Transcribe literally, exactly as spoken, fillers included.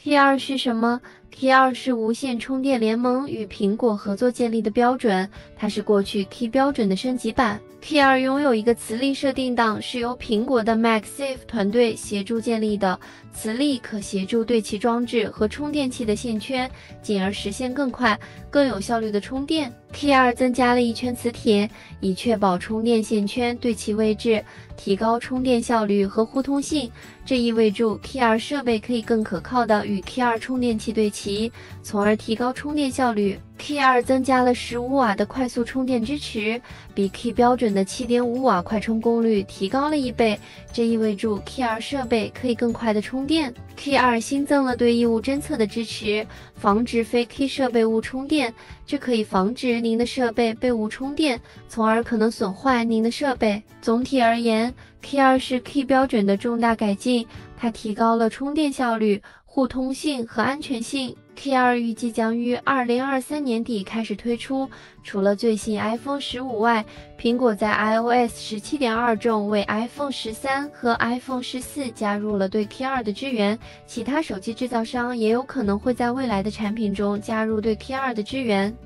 Qi 是什么 ？Qi 是无线充电联盟与苹果合作建立的标准，它是过去 Qi 标准的升级版。Qi 拥有一个磁力设定档，是由苹果的 MagSafe 团队协助建立的。磁力可协助对齐装置和充电器的线圈，进而实现更快、更有效率的充电。Qi 增加了一圈磁铁，以确保充电线圈对齐位置，提高充电效率和互通性。这意味着 Qi 设备可以更可靠地与 Qi 充电器对齐，从而提高充电效率。Qi 增加了十五瓦的快速充电支持，比 Qi 标准的 七点五瓦快充功率提高了一倍。这意味着 Qi 设备可以更快地充电。Qi 新增了对异物侦测的支持，防止非 Qi 设备误充电，这可以防止您的设备被误充电，从而可能损坏您的设备。总体而言， Qi 是 Qi 标准的重大改进，它提高了充电效率、互通性和安全性。Qi 预计将于二零二三年底开始推出。除了最新 iPhone 十五外，苹果在 iOS 十七点二 中为 iPhone 十三和 iPhone 十四加入了对 Qi 的支援。其他手机制造商也有可能会在未来的产品中加入对 Qi 的支援。